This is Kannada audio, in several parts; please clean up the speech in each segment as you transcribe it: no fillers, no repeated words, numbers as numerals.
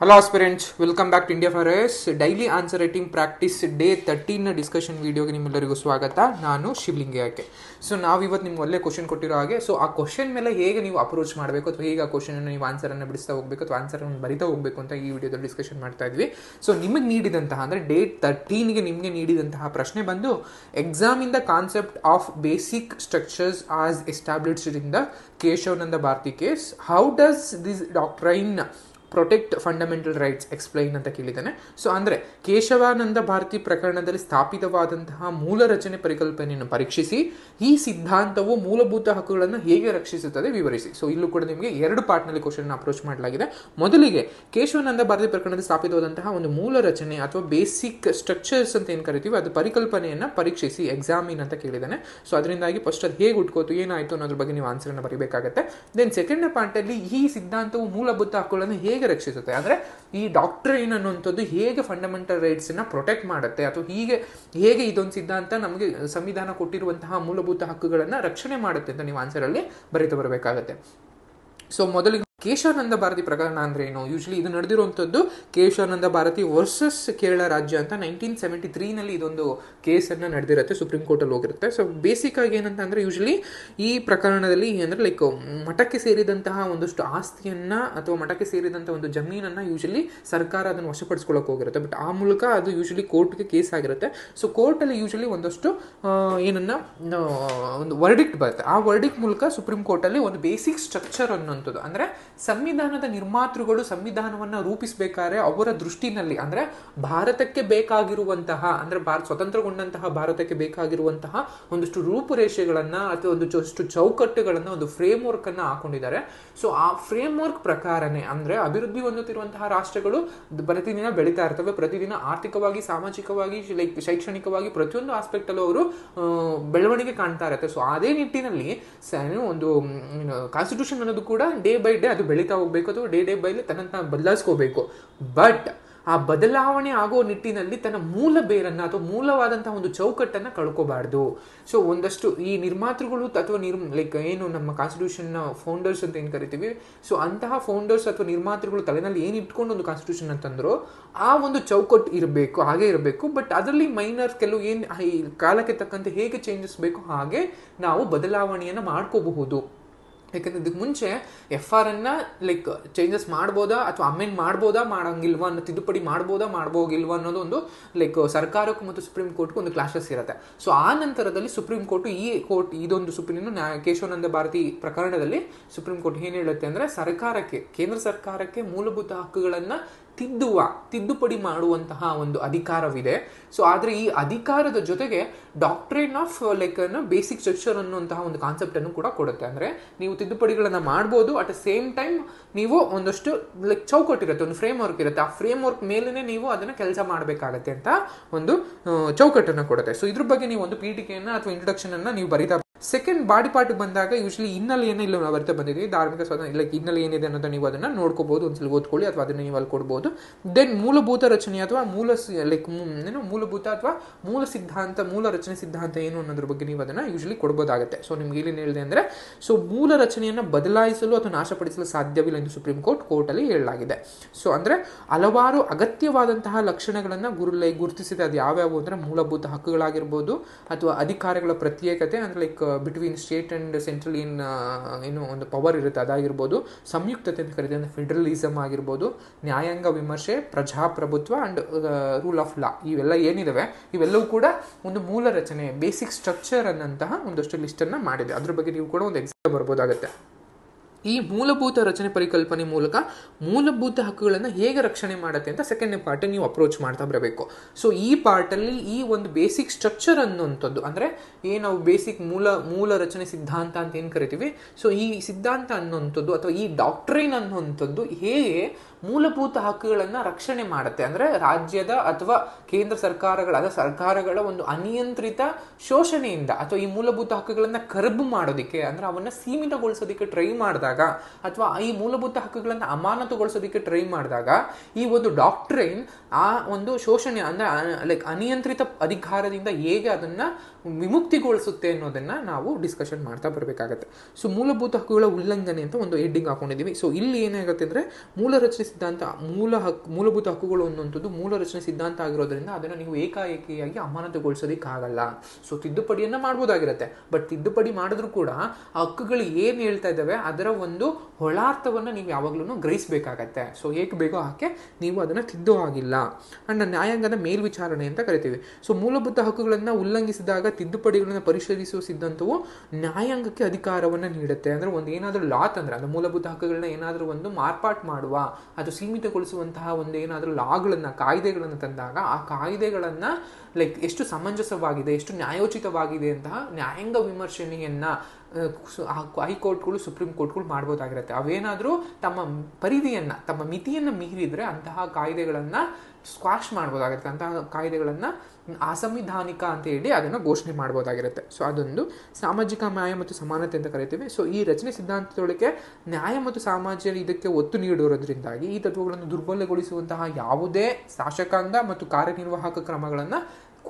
Hello aspirants, welcome back to India4IAS daily answer writing practice day 13 discussion video ge nimellarigoo swagata. Nanu Shivling age. So now ivat nimge olle question kottiro hage, so aa question mele hege neevu approach madbeku athu hege aa question annu neevu answer annu bidista hogbeku athu answer annu barita hogbeku anta ee video dalli discussion martta idvi. So nimage needidanta andre day 13 ge nimge needidanta prashne bandu exam in the concept of basic structures as established in the Keshavananda Bharati case, how does this doctrine protect fundamental rights explain ಅಂತ ಕೇಳಿದ್ದಾನೆ. ಸೊ ಅಂದರೆ ಕೇಶವಾನಂದ ಭಾರತಿ ಪ್ರಕರಣದಲ್ಲಿ ಸ್ಥಾಪಿತವಾದಂತಹ ಮೂಲ ರಚನೆ ಪರಿಕಲ್ಪನೆಯನ್ನು ಪರೀಕ್ಷಿಸಿ ಈ ಸಿದ್ಧಾಂತವು ಮೂಲಭೂತ ಹಕ್ಕುಗಳನ್ನು ಹೇಗೆ ರಕ್ಷಿಸುತ್ತದೆ ವಿವರಿಸಿ. ಸೊ ಇಲ್ಲೂ ಕೂಡ ನಿಮಗೆ ಎರಡು ಪಾರ್ಟ್ನಲ್ಲಿ ಕ್ವಶನ್ ಅಪ್ರೋಚ್ ಮಾಡಲಾಗಿದೆ. ಮೊದಲಿಗೆ ಕೇಶವಾನಂದ ಭಾರತಿ ಪ್ರಕರಣದಲ್ಲಿ ಸ್ಥಾಪಿತವಾದಂತಹ ಒಂದು ಮೂಲ ರಚನೆ ಅಥವಾ ಬೇಸಿಕ್ ಸ್ಟ್ರಕ್ಚರ್ಸ್ ಅಂತ ಏನು ಕರಿತೀವಿ ಅದು ಪರಿಕಲ್ಪನೆಯನ್ನು ಪರೀಕ್ಷಿಸಿ ಎಕ್ಸಾಮಿನ್ ಅಂತ ಕೇಳಿದ್ದಾನೆ. ಸೊ ಅದರಿಂದಾಗಿ ಫಸ್ಟ್ ಅದು ಹೇಗೆ ಉಟ್ಕೋತು ಏನಾಯಿತು ಅನ್ನೋದ್ರ ಬಗ್ಗೆ ನೀವು ಆನ್ಸರನ್ನು ಬರೀಬೇಕಾಗತ್ತೆ. ದೆನ್ ಸೆಕೆಂಡ್ ಪಾರ್ಟಲ್ಲಿ ಈ ಸಿದ್ಧಾಂತವು ಮೂಲಭೂತ ಹಕ್ಕುಗಳನ್ನು ಹೇಗೆ ರಕ್ಷಿಸುತ್ತೆ ಅಂದರೆ ಈ ಡಾಕ್ಟ್ರೈನ್ ಅನ್ನುವಂಥದ್ದು ಹೇಗೆ ಫಂಡಮೆಂಟಲ್ ರೈಟ್ಸನ್ನು ಪ್ರೊಟೆಕ್ಟ್ ಮಾಡುತ್ತೆ ಅಥವಾ ಹೇಗೆ ಇದೊಂದು ಸಿದ್ಧಾಂತ ನಮಗೆ ಸಂವಿಧಾನ ಕೊಟ್ಟಿರುವಂತಹ ಮೂಲಭೂತ ಹಕ್ಕುಗಳನ್ನು ರಕ್ಷಣೆ ಮಾಡುತ್ತೆ ಅಂತ ನೀವು ಆನ್ಸರಲ್ಲಿ ಬರೀತಾ ಬರಬೇಕಾಗತ್ತೆ. ಸೊ ಮೊದಲಿಗೆ ಕೇಶವಾನಂದ ಭಾರತಿ ಪ್ರಕರಣ ಅಂದ್ರೆ ಏನು? ಯೂಶಲಿ ಇದು ನಡೆದಿರುವಂಥದ್ದು ಕೇಶವಾನಂದ ಭಾರತಿ ವರ್ಸಸ್ ಕೇರಳ ರಾಜ್ಯ ಅಂತ 1973ನಲ್ಲಿ ಇದೊಂದು ಕೇಸನ್ನು ನಡೆದಿರುತ್ತೆ, ಸುಪ್ರೀಂ ಕೋರ್ಟಲ್ಲಿ ಹೋಗಿರುತ್ತೆ. ಸೊ ಬೇಸಿಕ್ ಆಗಿ ಏನಂತ ಅಂದರೆ ಯೂಶಲಿ ಈ ಪ್ರಕರಣದಲ್ಲಿ ಅಂದರೆ ಲೈಕ್ ಮಠಕ್ಕೆ ಸೇರಿದಂತಹ ಒಂದಷ್ಟು ಆಸ್ತಿಯನ್ನು ಅಥವಾ ಮಠಕ್ಕೆ ಸೇರಿದಂಥ ಒಂದು ಜಮೀನನ್ನು ಯೂಶಲಿ ಸರ್ಕಾರ ಅದನ್ನು ವಶಪಡಿಸ್ಕೊಳ್ಳೋಕೆ ಹೋಗಿರುತ್ತೆ. ಬಟ್ ಆ ಮೂಲಕ ಅದು ಯೂಶಲಿ ಕೋರ್ಟ್ಗೆ ಕೇಸ್ ಆಗಿರುತ್ತೆ. ಸೊ ಕೋರ್ಟಲ್ಲಿ ಯೂಶಲಿ ಒಂದಷ್ಟು ಒಂದು ವರ್ಡಿಕ್ಟ್ ಬರುತ್ತೆ. ಆ ವರ್ಡಿಕ್ಟ್ ಮೂಲಕ ಸುಪ್ರೀಂ ಕೋರ್ಟಲ್ಲಿ ಒಂದು ಬೇಸಿಕ್ ಸ್ಟ್ರಕ್ಚರ್ ಅನ್ನುವಂಥದ್ದು ಅಂದರೆ ಸಂವಿಧಾನದ ನಿರ್ಮಾತೃಗಳು ಸಂವಿಧಾನವನ್ನು ರೂಪಿಸಬೇಕಾದ್ರೆ ಅವರ ದೃಷ್ಟಿನಲ್ಲಿ ಅಂದರೆ ಭಾರತಕ್ಕೆ ಬೇಕಾಗಿರುವಂತಹ ಅಂದರೆ ಸ್ವತಂತ್ರಗೊಂಡಂತಹ ಭಾರತಕ್ಕೆ ಬೇಕಾಗಿರುವಂತಹ ಒಂದಷ್ಟು ರೂಪುರೇಷೆಗಳನ್ನು ಅಥವಾ ಒಂದಷ್ಟು ಚೌಕಟ್ಟುಗಳನ್ನು ಒಂದು ಫ್ರೇಮ್ ವರ್ಕ್ ಅನ್ನು ಹಾಕೊಂಡಿದ್ದಾರೆ. ಸೊ ಆ ಫ್ರೇಮ್ ವರ್ಕ್ ಪ್ರಕಾರನೇ ಅಂದರೆ ಅಭಿವೃದ್ಧಿ ಹೊಂದುತ್ತಿರುವಂತಹ ರಾಷ್ಟ್ರಗಳು ಪ್ರತಿದಿನ ಬೆಳೀತಾ ಇರ್ತವೆ, ಪ್ರತಿದಿನ ಆರ್ಥಿಕವಾಗಿ, ಸಾಮಾಜಿಕವಾಗಿ, ಶೈಕ್ಷಣಿಕವಾಗಿ ಪ್ರತಿಯೊಂದು ಆಸ್ಪೆಕ್ಟ್ ಅಲ್ಲೂ ಅವರು ಬೆಳವಣಿಗೆ ಕಾಣ್ತಾ ಇರುತ್ತೆ. ಸೊ ಅದೇ ನಿಟ್ಟಿನಲ್ಲಿ ಒಂದು ಕಾನ್ಸ್ಟಿಟ್ಯೂಷನ್ ಅನ್ನೋದು ಕೂಡ ಡೇ ಬೈ ಡೇ ಅದು ಬೆಳೀತಾ ಹೋಗ್ಬೇಕು, ಅಥವಾ ಡೇ ಬೈ ಡೇ ತನ್ನ ತಾನು ಬದಲಾಯಿಸ್ಕೋಬೇಕು. ಬಟ್ ಆ ಬದಲಾವಣೆ ಆಗೋ ನಿಟ್ಟಿನಲ್ಲಿ ತನ್ನ ಮೂಲ ಬೇರನ್ನು ಅಥವಾ ಮೂಲವಾದಂತಹ ಒಂದು ಚೌಕಟ್ಟನ್ನು ಕಳ್ಕೋಬಾರ್ದು. ಸೊ ಒಂದಷ್ಟು ಈ ನಿರ್ಮಾತೃಗಳು ಅಥವಾ ಏನು ನಮ್ಮ ಕಾನ್ಸ್ಟಿಟ್ಯೂಷನ್ನ ಫೌಂಡರ್ಸ್ ಅಂತ ಏನು ಕರಿತೀವಿ, ಸೊ ಅಂತಹ ಫೌಂಡರ್ಸ್ ಅಥವಾ ನಿರ್ಮಾತೃಗಳು ತಲೆನಲ್ಲಿ ಏನು ಇಟ್ಕೊಂಡು ಒಂದು ಕಾನ್ಸ್ಟಿಟ್ಯೂಷನ್ ಅಂತಂದ್ರು ಆ ಒಂದು ಚೌಕಟ್ಟು ಇರಬೇಕು, ಹಾಗೆ ಇರಬೇಕು. ಬಟ್ ಅದರಲ್ಲಿ ಮೈನರ್ಸ್ ಕೆಲವು ಏನು ಕಾಲಕ್ಕೆ ತಕ್ಕಂತೆ ಹೇಗೆ ಚೇಂಜಸ್ ಬೇಕು ಹಾಗೆ ನಾವು ಬದಲಾವಣೆಯನ್ನು ಮಾಡ್ಕೋಬಹುದು. ಯಾಕಂದ್ರೆ ಇದಕ್ಕೆ ಮುಂಚೆ FR ಅನ್ನ ಲೈಕ್ ಚೇಂಜಸ್ ಮಾಡ್ಬೋದಾ ಅಥವಾ ಅಮೆಂಡ್ ಮಾಡ್ಬೋದಾ ಮಾಡೋಂಗಿಲ್ವಾ ಅನ್ನೋ ತಿದ್ದುಪಡಿ ಮಾಡ್ಬೋದಾ ಮಾಡ್ಬೋಗಿಲ್ವಾ ಅನ್ನೋದು ಒಂದು ಲೈಕ್ ಸರ್ಕಾರಕ್ಕೂ ಮತ್ತು ಸುಪ್ರೀಂ ಕೋರ್ಟ್ಗೂ ಒಂದು ಕ್ಲಾಶಸ್ ಇರುತ್ತೆ. ಸೊ ಆ ನಂತರದಲ್ಲಿ ಸುಪ್ರೀಂ ಕೋರ್ಟ್ ಇದೊಂದು ಸುಪ್ರೀಂ ಕೇಶವಾನಂದ ಭಾರತಿ ಪ್ರಕರಣದಲ್ಲಿ ಸುಪ್ರೀಂ ಕೋರ್ಟ್ ಏನು ಹೇಳುತ್ತೆ ಅಂದರೆ ಸರ್ಕಾರಕ್ಕೆ, ಕೇಂದ್ರ ಸರ್ಕಾರಕ್ಕೆ ಮೂಲಭೂತ ಹಕ್ಕುಗಳನ್ನು ತಿದ್ದುಪಡಿ ಮಾಡುವಂತಹ ಒಂದು ಅಧಿಕಾರವಿದೆ. ಸೊ ಆದರೆ ಈ ಅಧಿಕಾರದ ಜೊತೆಗೆ doctrine of like basic structure ಅನ್ನುವಂತಹ ಒಂದು ಕಾನ್ಸೆಪ್ಟನ್ನು ಕೂಡ ಕೊಡುತ್ತೆ. ಅಂದರೆ ನೀವು ತಿದ್ದುಪಡಿಗಳನ್ನು ಮಾಡ್ಬೋದು, ಅಟ್ ಅ ಸೇಮ್ ಟೈಮ್ ನೀವು ಒಂದಷ್ಟು ಲೈಕ್ ಚೌಕಟ್ಟಿರುತ್ತೆ, ಒಂದು ಫ್ರೇಮ್ ವರ್ಕ್ ಇರುತ್ತೆ, ಆ ಫ್ರೇಮ್ ವರ್ಕ್ ಮೇಲೇ ನೀವು ಅದನ್ನು ಕೆಲಸ ಮಾಡಬೇಕಾಗತ್ತೆ ಅಂತ ಒಂದು ಚೌಕಟ್ಟನ್ನು ಕೊಡುತ್ತೆ. ಸೊ ಇದ್ರ ಬಗ್ಗೆ ನೀವು ಒಂದು ಪೀಠಿಕೆಯನ್ನು ಅಥವಾ ಇಂಟ್ರೊಡಕ್ಷನನ್ನು ನೀವು ಬರೀತಾ. ಸೆಕೆಂಡ್ ಬಾಡಿ ಪಾರ್ಟ್ ಬಂದಾಗ ಯೂಶಲಿ ಇನ್ನಲ್ಲಿ ಏನೋ ಇಲ್ಲ ನಾವು ಬರ್ತಾ ಬಂದಿದ್ದೀವಿ, ಧಾರ್ಮಿಕ ಸ್ವಾತಂತ್ರ್ಯ ಲೈಕ್ ಇನ್ನಲ್ಲಿ ಏನಿದೆ ಅನ್ನೋದು ನೀವು ಅದನ್ನು ನೋಡ್ಕೋಬಹುದು, ಒಂದ್ಸಲ ಓದ್ಕೊಳ್ಳಿ ಅಥವಾ ಅದನ್ನು ನೀವು ಅಲ್ಲಿ ಕೊಡ್ಬೋದು. ದೆನ್ ಮೂಲಭೂತ ರಚನೆ ಅಥವಾ ಮೂಲಭೂತ ಅಥವಾ ಮೂಲ ಸಿದ್ಧಾಂತ, ಮೂಲ ರಚನೆ ಸಿದ್ಧಾಂತ ಏನು ಅನ್ನೋದ್ರ ಬಗ್ಗೆ ನೀವು ಅದನ್ನು ಯೂಶಲಿ ಕೊಡ್ಬೋದಾಗುತ್ತೆ. ಸೊ ನಿಮ್ಗೆ ಏನೇನು ಹೇಳಿದೆ ಅಂದರೆ ಸೊ ಮೂಲ ರಚನೆಯನ್ನು ಬದಲಾಯಿಸಲು ಅಥವಾ ನಾಶಪಡಿಸಲು ಸಾಧ್ಯವಿಲ್ಲ ಎಂದು ಸುಪ್ರೀಂ ಕೋರ್ಟಲ್ಲಿ ಹೇಳಲಾಗಿದೆ. ಸೊ ಅಂದರೆ ಹಲವಾರು ಅಗತ್ಯವಾದಂತಹ ಲಕ್ಷಣಗಳನ್ನು ಗುರುತಿಸಿದೆ. ಅದು ಯಾವ್ಯಾವು ಅಂದರೆ ಮೂಲಭೂತ ಹಕ್ಕುಗಳಾಗಿರ್ಬೋದು ಅಥವಾ ಅಧಿಕಾರಗಳ ಪ್ರತ್ಯೇಕತೆ ಅಂದರೆ like between state and central ಒಂದು ಪವರ್ ಇರುತ್ತೆ ಅದಾಗಿರ್ಬೋದು, ಸಂಯುಕ್ತತೆ ಅಂತ ಕರೀತೀವಿ ಅಂದರೆ ಫೆಡರಲಿಸಮ್ ಆಗಿರ್ಬೋದು, ನ್ಯಾಯಾಂಗ ವಿಮರ್ಶೆ, ಪ್ರಜಾಪ್ರಭುತ್ವ ಅಂಡ್ ರೂಲ್ ಆಫ್ ಲಾ, ಇವೆಲ್ಲ ಏನಿದಾವೆ ಇವೆಲ್ಲವೂ ಕೂಡ ಒಂದು ಮೂಲ ರಚನೆ ಬೇಸಿಕ್ ಸ್ಟ್ರಕ್ಚರ್ ಅನ್ನಂತಹ ಒಂದಷ್ಟು ಲಿಸ್ಟನ್ನು ಮಾಡಿದೆ. ಅದ್ರ ಬಗ್ಗೆ ನೀವು ಕೂಡ ಒಂದು ಎಕ್ಸಾಮ್ ಬರ್ಬೋದಾಗುತ್ತೆ. ಈ ಮೂಲಭೂತ ರಚನೆ ಪರಿಕಲ್ಪನೆ ಮೂಲಕ ಮೂಲಭೂತ ಹಕ್ಕುಗಳನ್ನು ಹೇಗೆ ರಕ್ಷಣೆ ಮಾಡುತ್ತೆ ಅಂತ ಸೆಕೆಂಡ್ ಪಾರ್ಟ್ ನೀವು ಅಪ್ರೋಚ್ ಮಾಡ್ತಾ ಬರಬೇಕು. ಸೊ ಈ ಪಾರ್ಟಲ್ಲಿ ಈ ಒಂದು ಬೇಸಿಕ್ ಸ್ಟ್ರಕ್ಚರ್ ಅನ್ನುವಂಥದ್ದು ಅಂದರೆ ಏನು ಬೇಸಿಕ್ ಮೂಲ ರಚನೆ ಸಿದ್ಧಾಂತ ಅಂತ ಏನು ಕರಿತೀವಿ. ಸೊ ಈ ಸಿದ್ಧಾಂತ ಅನ್ನುವಂಥದ್ದು ಅಥವಾ ಈ ಡಾಕ್ಟ್ರಿನ್ ಅನ್ನುವಂಥದ್ದು ಹೇಗೆ ಮೂಲಭೂತ ಹಕ್ಕುಗಳನ್ನು ರಕ್ಷಣೆ ಮಾಡುತ್ತೆ ಅಂದರೆ ರಾಜ್ಯದ ಅಥವಾ ಕೇಂದ್ರ ಸರ್ಕಾರಗಳ ಒಂದು ಅನಿಯಂತ್ರಿತ ಶೋಷಣೆಯಿಂದ ಅಥವಾ ಈ ಮೂಲಭೂತ ಹಕ್ಕುಗಳನ್ನು ಕರ್ಬು ಮಾಡೋದಕ್ಕೆ ಅಂದರೆ ಅವನ್ನು ಸೀಮಿತಗೊಳಿಸೋದಕ್ಕೆ ಟ್ರೈ ಮಾಡಿದಾಗ ಮಾಡಿದಾಗ ಅಥವಾ ಈ ಮೂಲಭೂತ ಹಕ್ಕುಗಳನ್ನು ಅಮಾನತುಗೊಳಿಸೋದಕ್ಕೆ ಟ್ರೈ ಮಾಡಿದಾಗ ಈ ಒಂದು ಡಾಕ್ಟ್ರಿನ್ ಆ ಒಂದು ಶೋಷಣೆ ಅಂದ್ರೆ ಲೈಕ್ ಅನಿಯಂತ್ರಿತ ಅಧಿಕಾರದಿಂದ ಹೇಗೆ ಅದನ್ನ ವಿಮುಕ್ತಿಗೊಳಿಸುತ್ತೆ ಅನ್ನೋದನ್ನ ನಾವು ಡಿಸ್ಕಷನ್ ಮಾಡ್ತಾ ಬರಬೇಕಾಗತ್ತೆ. ಸೊ ಮೂಲಭೂತ ಹಕ್ಕುಗಳ ಉಲ್ಲಂಘನೆ ಅಂತ ಒಂದು ಹೆಡ್ಡಿಂಗ್ ಹಾಕೊಂಡಿದ್ದೀವಿ. ಸೊ ಇಲ್ಲಿ ಏನಾಗುತ್ತೆ ಅಂದ್ರೆ ಮೂಲ ರಚನೆ ಸಿದ್ಧಾಂತ, ಮೂಲಭೂತ ಹಕ್ಕುಗಳು ಅನ್ನುವಂಥದ್ದು ಮೂಲ ರಚನೆ ಸಿದ್ಧಾಂತ ಆಗಿರೋದ್ರಿಂದ ಅದನ್ನು ನೀವು ಏಕಾಏಕಿಯಾಗಿ ಅಮಾನತುಗೊಳಿಸೋದಕ್ಕಾಗಲ್ಲ. ಸೊ ತಿದ್ದುಪಡಿಯನ್ನು ಮಾಡ್ಬೋದಾಗಿರುತ್ತೆ, ಬಟ್ ತಿದ್ದುಪಡಿ ಮಾಡಿದ್ರು ಕೂಡ ಆ ಹಕ್ಕುಗಳು ಏನು ಹೇಳ್ತಾ ಇದ್ದಾವೆ ಅದರ ಒಂದು ಹೊಳಾರ್ಥವನ್ನು ನೀವು ಯಾವಾಗಲೂ ಗ್ರಹಿಸಬೇಕಾಗತ್ತೆ. ಸೊ ಏಕೆ ಬೇಕೋ ಹಾಗೆ ನೀವು ಅದನ್ನು ತಿದ್ದು ಹಾಗಿಲ್ಲ. ಅಂಡ್ ನ್ಯಾಯಾಂಗದ ಮೇಲ್ವಿಚಾರಣೆ ಅಂತ ಕರಿತೀವಿ. ಸೊ ಮೂಲಭೂತ ಹಕ್ಕುಗಳನ್ನು ಉಲ್ಲಂಘಿಸಿದಾಗ ತಿದ್ದುಪಡಿಗಳನ್ನು ಪರಿಶೀಲಿಸುವ ಸಿದ್ಧಾಂತವು ನ್ಯಾಯಾಂಗಕ್ಕೆ ಅಧಿಕಾರವನ್ನು ನೀಡುತ್ತೆ. ಅಂದರೆ ಒಂದು ಏನಾದರೂ ಲಾ ತಂದ್ರೆ, ಅಂದರೆ ಮೂಲಭೂತ ಹಕ್ಕುಗಳನ್ನ ಏನಾದರೂ ಒಂದು ಮಾರ್ಪಾಟ್ ಮಾಡುವ ಅದು ಸೀಮಿತಗೊಳಿಸುವಂತಹ ಒಂದು ಏನಾದರೂ ಲಾಗಳನ್ನು, ಕಾಯ್ದೆಗಳನ್ನು ತಂದಾಗ ಆ ಕಾಯ್ದೆಗಳನ್ನು ಲೈಕ್ ಎಷ್ಟು ಸಮಂಜಸವಾಗಿದೆ, ಎಷ್ಟು ನ್ಯಾಯೋಚಿತವಾಗಿದೆ ಅಂತಹ ನ್ಯಾಯಾಂಗ ವಿಮರ್ಶೆಯನ್ನು ಹೈಕೋರ್ಟ್ಗಳು, ಸುಪ್ರೀಂ ಕೋರ್ಟ್ಗಳು ಮಾಡ್ಬೋದಾಗಿರುತ್ತೆ. ಅವೇನಾದರೂ ತಮ್ಮ ಪರಿಧಿಯನ್ನು, ತಮ್ಮ ಮಿತಿಯನ್ನು ಮೀರಿದರೆ ಅಂತಹ ಕಾಯ್ದೆಗಳನ್ನು ಸ್ಕ್ವಾಶ್ ಮಾಡ್ಬೋದಾಗಿರುತ್ತೆ, ಅಂತಹ ಕಾಯ್ದೆಗಳನ್ನು ಅಸಂವಿಧಾನಿಕ ಅಂತ ಹೇಳಿ ಅದನ್ನು ಘೋಷಣೆ ಮಾಡ್ಬೋದಾಗಿರುತ್ತೆ. ಸೊ ಅದೊಂದು ಸಾಮಾಜಿಕ ನ್ಯಾಯ ಮತ್ತು ಸಮಾನತೆ ಅಂತ ಕರಿತೀವಿ. ಸೊ ಈ ರಚನೆ ಸಿದ್ಧಾಂತದೊಳಗೆ ನ್ಯಾಯ ಮತ್ತು ಸಾಮಾಜಿಕ ಇದಕ್ಕೆ ಒತ್ತು ನೀಡಿರೋದ್ರಿಂದಾಗಿ ಈ ತತ್ವಗಳನ್ನು ದುರ್ಬಲಗೊಳಿಸುವಂತಹ ಯಾವುದೇ ಶಾಸಕಾಂಗ ಮತ್ತು ಕಾರ್ಯನಿರ್ವಾಹಕ ಕ್ರಮಗಳನ್ನು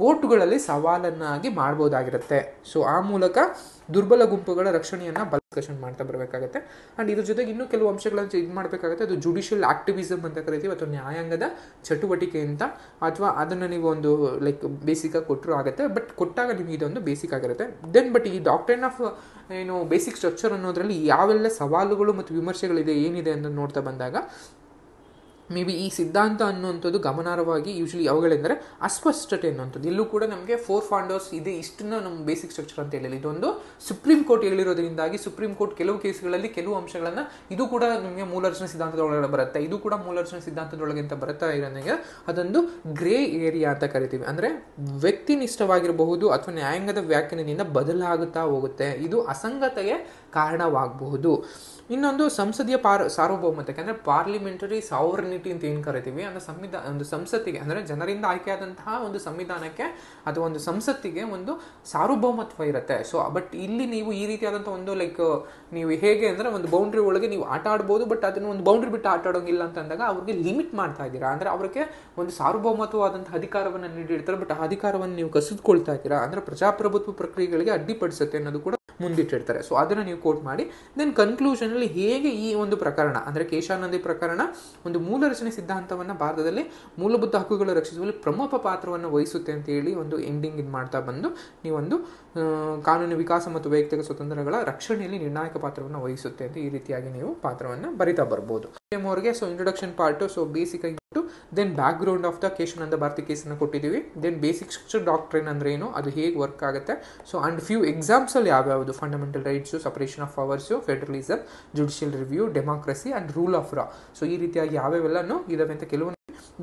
ಕೋರ್ಟುಗಳಲ್ಲಿ ಸವಾಲನ್ನಾಗಿ ಮಾಡ್ಬೋದಾಗಿರುತ್ತೆ. ಸೊ ಆ ಮೂಲಕ ದುರ್ಬಲ ಗುಂಪುಗಳ ರಕ್ಷಣೆಯನ್ನು ಡಿಸ್ಕಷನ್ ಮಾಡ್ತಾ ಬರಬೇಕಾಗುತ್ತೆ. ಆ್ಯಂಡ್ ಇದ್ರ ಜೊತೆಗೆ ಇನ್ನೂ ಕೆಲವು ಅಂಶಗಳನ್ನು ಇದು ಮಾಡಬೇಕಾಗುತ್ತೆ. ಅದು ಜುಡಿಷಿಯಲ್ ಆಕ್ಟಿವಿಸಮ್ ಅಂತ ಕರಿತೀವಿ, ಅಥವಾ ನ್ಯಾಯಾಂಗದ ಚಟುವಟಿಕೆ ಅಂತ, ಅಥವಾ ಅದನ್ನು ನೀವು ಒಂದು ಲೈಕ್ ಬೇಸಿಕಾಗಿ ಕೊಟ್ಟರು ಆಗುತ್ತೆ, ಬಟ್ ಕೊಟ್ಟಾಗ ನಿಮಗೆ ಇದೊಂದು ಬೇಸಿಕ್ ಆಗಿರುತ್ತೆ. ಬಟ್ ಈ ಡಾಕ್ಟ್ರಿನ್ ಆಫ್ ಏನು ಬೇಸಿಕ್ ಸ್ಟ್ರಕ್ಚರ್ ಅನ್ನೋದರಲ್ಲಿ ಯಾವೆಲ್ಲ ಸವಾಲುಗಳು ಮತ್ತು ವಿಮರ್ಶೆಗಳಿದೆ, ಏನಿದೆ ಅಂತ ನೋಡ್ತಾ ಬಂದಾಗ ಮೇ ಬಿ ಈ ಸಿದ್ಧಾಂತ ಅನ್ನುವಂಥದ್ದು ಗಮನಾರ್ಹವಾಗಿ ಯೂಶಲಿ ಯಾವಾಗಳೆಂದರೆ ಅಸ್ಪಷ್ಟತೆ ಅನ್ನುವಂಥದ್ದು. ಇಲ್ಲೂ ಕೂಡ ನಮಗೆ ಫೋರ್ ಫೌಂಡರ್ಸ್ ಇದೆ, ಇಷ್ಟನ್ನ ನಮ್ಮ ಬೇಸಿಕ್ ಸ್ಟ್ರಕ್ಚರ್ ಅಂತ ಹೇಳಿಲ್ಲ. ಇದೊಂದು ಸುಪ್ರೀಂ ಕೋರ್ಟ್ ಹೇಳಿರೋದ್ರಿಂದಾಗಿ ಸುಪ್ರೀಂ ಕೋರ್ಟ್ ಕೆಲವು ಕೇಸ್ಗಳಲ್ಲಿ ಕೆಲವು ಅಂಶಗಳನ್ನು, ಇದು ಕೂಡ ನಿಮಗೆ ಮೂಲ ರಚನೆ ಸಿದ್ಧಾಂತದೊಳಗಡೆ ಬರುತ್ತೆ, ಇದು ಕೂಡ ಮೂಲ ರಚನೆ ಸಿದ್ಧಾಂತದೊಳಗೆ ಅಂತ ಬರ್ತಾ ಇರೋದ್ರಿಗೆ ಅದೊಂದು ಗ್ರೇ ಏರಿಯಾ ಅಂತ ಕರಿತೀವಿ. ಅಂದರೆ ವ್ಯಕ್ತಿನಿಷ್ಠವಾಗಿರಬಹುದು ಅಥವಾ ನ್ಯಾಯಾಂಗದ ವ್ಯಾಖ್ಯಾನದಿಂದ ಬದಲಾಗುತ್ತಾ ಹೋಗುತ್ತೆ. ಇದು ಅಸಂಗತೆಗೆ ಕಾರಣವಾಗಬಹುದು. ಇನ್ನೊಂದು ಸಂಸದೀಯ ಸಾರ್ವಭೌಮತ್ವಕ್ಕೆ, ಅಂದರೆ ಪಾರ್ಲಿಮೆಂಟರಿ ಸಾವರ್ನಿಟಿ ಅಂತ ಏನು ಕರಿತೀವಿ, ಅಂದರೆ ಒಂದು ಸಂಸತ್ತಿಗೆ, ಅಂದರೆ ಜನರಿಂದ ಆಯ್ಕೆಯಾದಂತಹ ಒಂದು ಸಂವಿಧಾನಕ್ಕೆ ಅಥವಾ ಒಂದು ಸಂಸತ್ತಿಗೆ ಒಂದು ಸಾರ್ವಭೌಮತ್ವ ಇರುತ್ತೆ. ಸೊ ಬಟ್ ಇಲ್ಲಿ ನೀವು ಈ ರೀತಿಯಾದಂಥ ಒಂದು ಲೈಕ್ ನೀವು ಹೇಗೆ ಅಂದರೆ ಒಂದು ಬೌಂಡ್ರಿ ಒಳಗೆ ನೀವು ಆಟ ಆಡ್ಬೋದು, ಬಟ್ ಅದನ್ನು ಒಂದು ಬೌಂಡ್ರಿ ಬಿಟ್ಟು ಆಟ ಆಡೋಂಗಿಲ್ಲ ಅಂತಂದಾಗ ಅವ್ರಿಗೆ ಲಿಮಿಟ್ ಮಾಡ್ತಾ ಇದ್ದೀರಾ. ಅಂದರೆ ಅವ್ರಿಗೆ ಒಂದು ಸಾರ್ವಭೌಮತ್ವವಾದಂಥ ಅಧಿಕಾರವನ್ನು ನೀಡಿರ್ತಾರೆ, ಬಟ್ ಆ ಅಧಿಕಾರವನ್ನು ನೀವು ಕಸಿದುಕೊಳ್ತಾ ಇದ್ದೀರಾ. ಅಂದರೆ ಪ್ರಜಾಪ್ರಭುತ್ವ ಪ್ರಕ್ರಿಯೆಗಳಿಗೆ ಅಡ್ಡಿಪಡಿಸುತ್ತೆ ಅನ್ನೋದು ಕೂಡ ಮುಂದಿಟ್ಟಿರ್ತಾರೆ. ಸೊ ಅದನ್ನು ನೀವು ಕೋಟ್ ಮಾಡಿ ದೆನ್ ಕನ್ಕ್ಲೂಷನಲ್ಲಿ ಹೇಗೆ ಈ ಒಂದು ಪ್ರಕರಣ, ಅಂದರೆ ಕೇಶಾನಂದಿ ಪ್ರಕರಣ, ಒಂದು ಮೂಲ ರಚನೆ ಸಿದ್ಧಾಂತವನ್ನು ಭಾರತದಲ್ಲಿ ಮೂಲಭೂತ ಹಕ್ಕುಗಳ ರಕ್ಷಿಸುವಲ್ಲಿ ಪ್ರಮುಖ ಪಾತ್ರವನ್ನು ವಹಿಸುತ್ತೆ ಅಂತ ಹೇಳಿ ಒಂದು ಎಂಡಿಂಗ್ ಇದು ಮಾಡ್ತಾ ಬಂದು ನೀವೊಂದು ಕಾನೂನು ವಿಕಾಸ ಮತ್ತು ವೈಯಕ್ತಿಕ ಸ್ವತಂತ್ರಗಳ ರಕ್ಷಣೆಯಲ್ಲಿ ನಿರ್ಣಾಯಕ ಪಾತ್ರವನ್ನು ವಹಿಸುತ್ತೆ ಅಂತ ಈ ರೀತಿಯಾಗಿ ನೀವು ಪಾತ್ರವನ್ನು ಬರಿತಾ ಬರ್ಬೋದು ಅವ್ರಿಗೆ. So introduction part, so basic ಆಗಿಬಿಟ್ಟು then background of the Keshananda Bharati ಕೇಸನ್ನು ಕೊಟ್ಟಿದ್ದೀವಿ. ದೆನ್ ಬೇಸಿಕ್ ಸ್ಟ್ರಕ್ಚರ್ ಡಾಕ್ಟ್ರಿನ್ ಅಂದರೆ ಏನು, ಅದು ಹೇಗೆ ವರ್ಕ್ ಆಗುತ್ತೆ. ಸೊ ಆ್ಯಂಡ್ ಫ್ಯೂ ಎಕ್ಸಾಮ್ಸಲ್ಲಿ ಯಾವ್ಯಾವುದು, fundamental rights, separation of powers, federalism, judicial review, democracy and rule of law. So ಈ ರೀತಿಯಾಗಿ ಯಾವ್ಯಾವೆಲ್ಲನೂ ಇದಾವೆ ಅಂತ ಕೆಲವೊಂದು.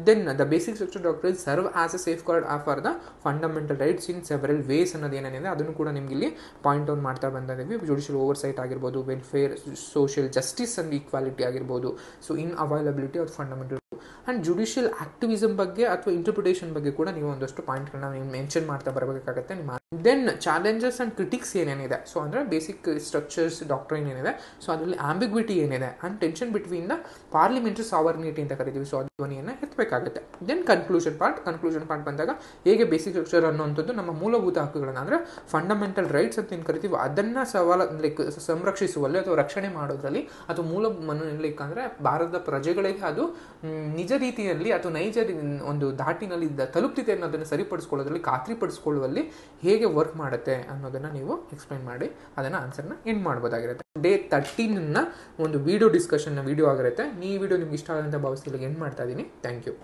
Then the basic structure doctrine serve as a safeguard for the fundamental rights in several ways ಅನ್ನೋದು ಏನೇನಿದೆ ಅದನ್ನು ಕೂಡ ನಿಮ್ಗೆ ಇಲ್ಲಿ ಪಾಯಿಂಟ್ ಔಟ್ ಮಾಡ್ತಾ ಬಂದಿದ್ದೀವಿ. ಜುಡಿಷಿಯಲ್ ಓವರ್ಸೈಟ್ ಆಗಿರ್ಬೋದು, welfare, social justice and equality ಆಗಿರ್ಬೋದು, so in availability of fundamental and judicial activism ಬಗ್ಗೆ ಅಥವಾ ಇಂಟರ್ಪ್ರಿಟೇಷನ್ ಬಗ್ಗೆ ಕೂಡ ನೀವು ಒಂದಷ್ಟು ಪಾಯಿಂಟ್ಗಳನ್ನ ನೀವು ಮೆನ್ಷನ್ ಮಾಡ್ತಾ ಬರಬೇಕಾಗತ್ತೆ ನಿಮ್ಮ. ದೆನ್ ಚಾಲೆಂಜಸ್ ಆ್ಯಂಡ್ ಕ್ರಿಟಿಕ್ಸ್ ಏನೇನಿದೆ, ಸೊ ಅಂದರೆ ಬೇಸಿಕ್ ಸ್ಟ್ರಕ್ಚರ್ಸ್ ಡಾಕ್ಟ್ರಿನ್ ಏನಿದೆ, ಸೊ ಅದರಲ್ಲಿ ಆಂಬಿಗ್ವಿಟಿ ಏನಿದೆ and tension between the parliamentary sovereignty ಅಂತ ಕರಿತೀವಿ. ಸೊ ಅದು ಧ್ವನಿಯನ್ನು ಎತ್ತಬೇಕಾಗುತ್ತೆ. Then conclusion part, conclusion part ಬಂದಾಗ ಹೇಗೆ ಬೇಸಿಕ್ ಸ್ಟ್ರಕ್ಚರ್ ಅನ್ನುವಂಥದ್ದು ನಮ್ಮ ಮೂಲಭೂತ ಹಕ್ಕುಗಳನ್ನು, ಅಂದರೆ ಫಂಡಮೆಂಟಲ್ ರೈಟ್ಸ್ ಅಂತ ಏನು ಕರಿತೀವಿ, ಅದನ್ನು ಸವಾಲು ಲೈಕ್ ಸಂರಕ್ಷಿಸುವಲ್ಲಿ ಅಥವಾ ರಕ್ಷಣೆ ಮಾಡೋದ್ರಲ್ಲಿ ಅಥವಾ ಮೂಲ ಲೈಕ್ ಅಂದರೆ ಭಾರತದ ಪ್ರಜೆಗಳಿಗೆ ಅದು ನಿಜ ರೀತಿಯಲ್ಲಿ ಅಥವಾ ನೈಜ ಒಂದು ದಾಟಿನಲ್ಲಿ ತಲುಪ್ತಿದೆ ಅನ್ನೋದನ್ನು ಸರಿಪಡಿಸ್ಕೊಳ್ಳೋದ್ರಲ್ಲಿ, ಖಾತ್ರಿಪಡಿಸ್ಕೊಳ್ಳುವಲ್ಲಿ ಹೇಗೆ ವರ್ಕ್ ಮಾಡುತ್ತೆ ಅನ್ನೋದನ್ನು ನೀವು ಎಕ್ಸ್ಪ್ಲೈನ್ ಮಾಡಿ ಅದನ್ನು ಆನ್ಸರ್ನ ಎಂಡ್ ಮಾಡ್ಬೋದಾಗಿರುತ್ತೆ. ಡೇ 13ನ ಒಂದು ವಿಡಿಯೋ ಡಿಸ್ಕಷನ್ನ ವಿಡಿಯೋ ಆಗಿರುತ್ತೆ. ಈ ವಿಡಿಯೋ ನಿಮ್ಗೆ ಇಷ್ಟ ಆದಂಥ ಭಾವಿಸ್ತಿಲ್ಲ ಎಂಡ್ ಮಾಡ್ತಾ ಇದ್ದೀನಿ. Thank you.